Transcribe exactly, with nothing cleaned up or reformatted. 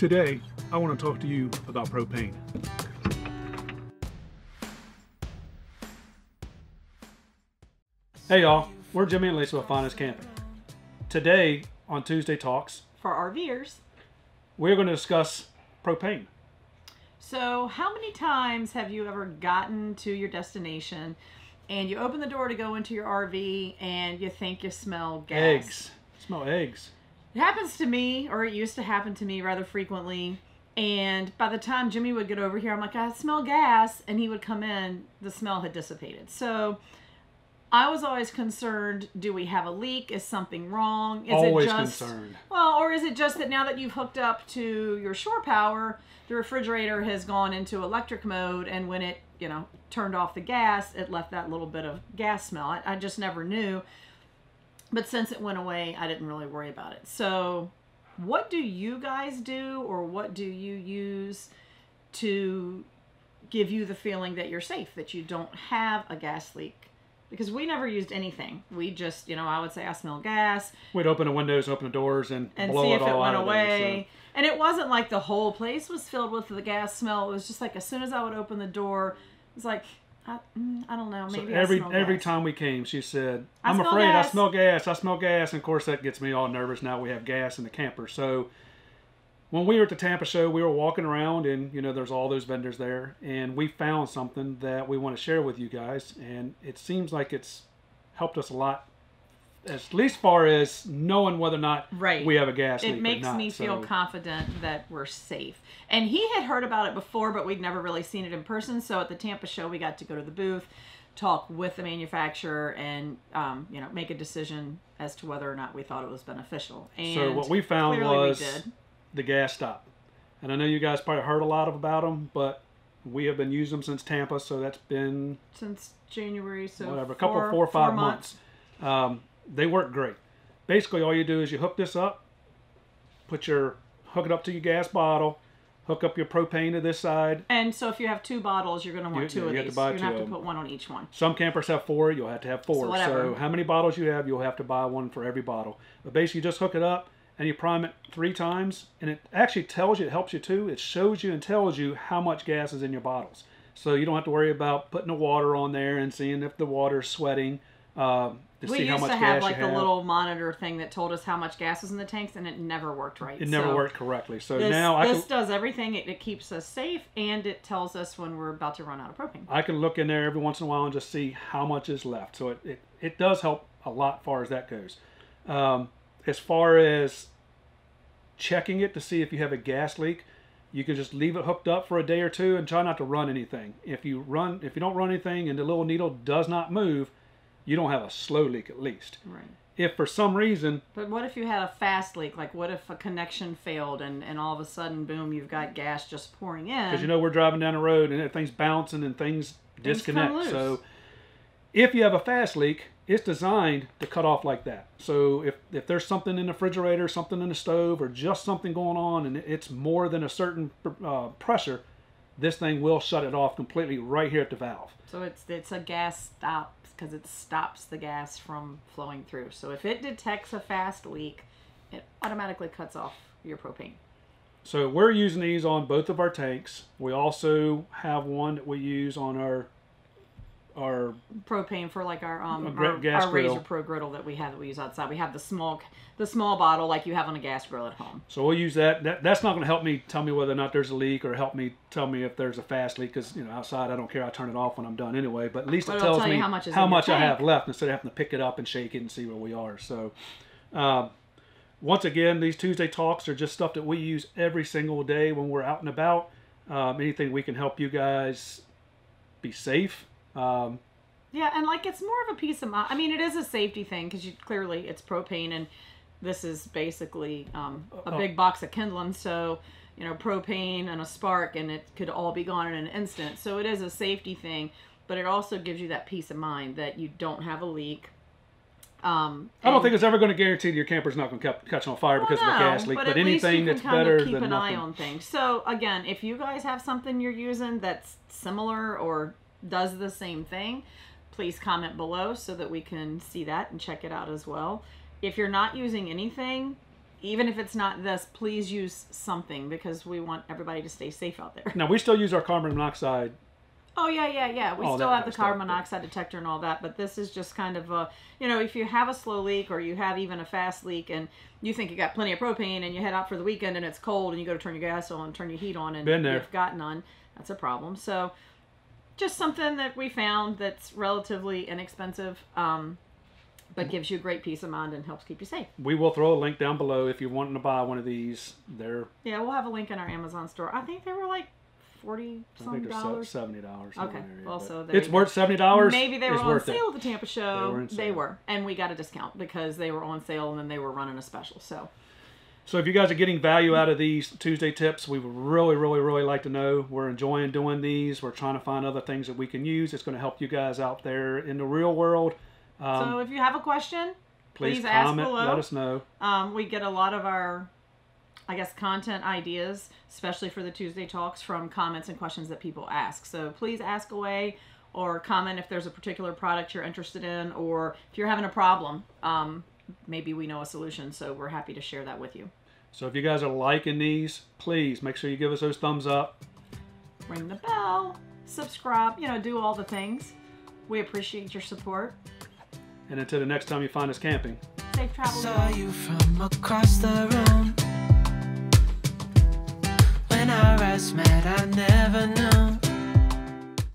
Today, I want to talk to you about propane. Hey y'all, we're Jimmy and Lisa with Find Us Camping. Today on Tuesday Talks, for RVers, we're going to discuss propane. So how many times have you ever gotten to your destination and you open the door to go into your R V and you think you smell gas? Eggs. I smell eggs. It happens to me, or it used to happen to me rather frequently. And by the time Jimmy would get over here, I'm like, I smell gas. And he would come in, the smell had dissipated. So I was always concerned, do we have a leak? Is something wrong? Is always it just, concerned. Well, or is it just that now that you've hooked up to your shore power, the refrigerator has gone into electric mode, and when it, you know, turned off the gas, it left that little bit of gas smell. I, I just never knew. But since it went away, I didn't really worry about it. So what do you guys do, or what do you use to give you the feeling that you're safe, that you don't have a gas leak? Because we never used anything. We just, you know, I would say I smell gas. We'd open the windows, open the doors, and, and blow it all out. And see if it went away. So. And it wasn't like the whole place was filled with the gas smell. It was just like as soon as I would open the door, it was like, I, I don't know. Maybe so every I every gas. time we came, she said, "I'm I afraid gas. I smell gas. I smell gas." And of course, that gets me all nervous. Now we have gas in the camper. So when we were at the Tampa show, we were walking around, and you know, there's all those vendors there, and we found something that we want to share with you guys. And it seems like it's helped us a lot, at least far as knowing whether or not right. we have a gas leak. It makes or not, me so. feel confident that we're safe. And he had heard about it before, but we'd never really seen it in person. So at the Tampa show, we got to go to the booth, talk with the manufacturer, and um, you know, make a decision as to whether or not we thought it was beneficial. And so what we found was we the GasStop. And I know you guys probably heard a lot about them, but we have been using them since Tampa, so that's been since January, so whatever, a couple four, four or five four months. months. Um, They work great. Basically, all you do is you hook this up, put your hook it up to your gas bottle, hook up your propane to this side. And so if you have two bottles, you're going to want you, two you of these. You're going to have to put one on each one. Some campers have four. You'll have to have four. So, so how many bottles you have, you'll have to buy one for every bottle. But basically, you just hook it up and you prime it three times. And it actually tells you, it helps you too. It shows you and tells you how much gas is in your bottles. So you don't have to worry about putting the water on there and seeing if the water's sweating. Um, to we see used how much to have like the have. little monitor thing that told us how much gas was in the tanks, and it never worked right. It never so worked correctly. So this, now this I can, does everything. It, it keeps us safe, and it tells us when we're about to run out of propane. I can look in there every once in a while and just see how much is left. So it it, it does help a lot far as that goes. Um, as far as checking it to see if you have a gas leak, you can just leave it hooked up for a day or two and try not to run anything. If you run, if you don't run anything, and the little needle does not move, you don't have a slow leak at least. Right. If for some reason... But what if you had a fast leak? Like what if a connection failed and, and all of a sudden, boom, you've got gas just pouring in? Because you know we're driving down the road and things bouncing and things, things disconnect. So if you have a fast leak, it's designed to cut off like that. So if, if there's something in the refrigerator, something in the stove, or just something going on and it's more than a certain uh, pressure, this thing will shut it off completely right here at the valve. So it's it's a gas stop, because it stops the gas from flowing through. So if it detects a fast leak, it automatically cuts off your propane. So we're using these on both of our tanks. We also have one that we use on our our propane for like our um our, gas our Razor Pro Griddle that we have that we use outside. We have the small the small bottle like you have on a gas grill at home. So we'll use that. that that's not going to help me tell me whether or not there's a leak or help me tell me if there's a fast leak, because you know outside I don't care. I turn it off when I'm done anyway. But at least but it tells tell me how much, how much I have left instead of having to pick it up and shake it and see where we are. So um, once again, these Tuesday Talks are just stuff that we use every single day when we're out and about. Um, anything we can help you guys be safe. Um, yeah, and like it's more of a peace of mind. I mean, it is a safety thing because you clearly it's propane, and this is basically um, a uh, big box of kindling. So you know, propane and a spark, and it could all be gone in an instant. So it is a safety thing, but it also gives you that peace of mind that you don't have a leak. Um, I don't think it's ever going to guarantee that your camper's not going to catch on fire well, because no, of a gas leak, but, but anything that's better than nothing. Keep an eye on things. So again, if you guys have something you're using that's similar or does the same thing, please comment below so that we can see that and check it out as well. If you're not using anything, even if it's not this, please use something, because we want everybody to stay safe out there. Now, we still use our carbon monoxide. Oh, yeah, yeah, yeah. We still have the carbon monoxide detector and all that, but this is just kind of a, you know, if you have a slow leak or you have even a fast leak and you think you got plenty of propane and you head out for the weekend and it's cold and you go to turn your gas on, turn your heat on, and you've got none, that's a problem. So just something that we found that's relatively inexpensive, um, but gives you great peace of mind and helps keep you safe. We will throw a link down below if you're wanting to buy one of these. They're yeah, we'll have a link in our Amazon store. I think they were like forty some I think dollars, seventy dollars. Okay, also well, it's worth seventy dollars. Maybe they were it's on sale it. at the Tampa show. They were, they were, and we got a discount because they were on sale and then they were running a special. So, so if you guys are getting value out of these Tuesday tips, we would really, really, really like to know. We're enjoying doing these. We're trying to find other things that we can use. It's going to help you guys out there in the real world. Um, so if you have a question, please, please ask comment, below. Let us know. Um, we get a lot of our, I guess, content ideas, especially for the Tuesday Talks, from comments and questions that people ask. So please ask away or comment if there's a particular product you're interested in, or if you're having a problem, um, maybe we know a solution. So we're happy to share that with you. So if you guys are liking these, please make sure you give us those thumbs up. Ring the bell, subscribe, you know, do all the things. We appreciate your support. And until the next time you find us camping, safe travels. Saw you from across the room. When our eyes met, I never knew.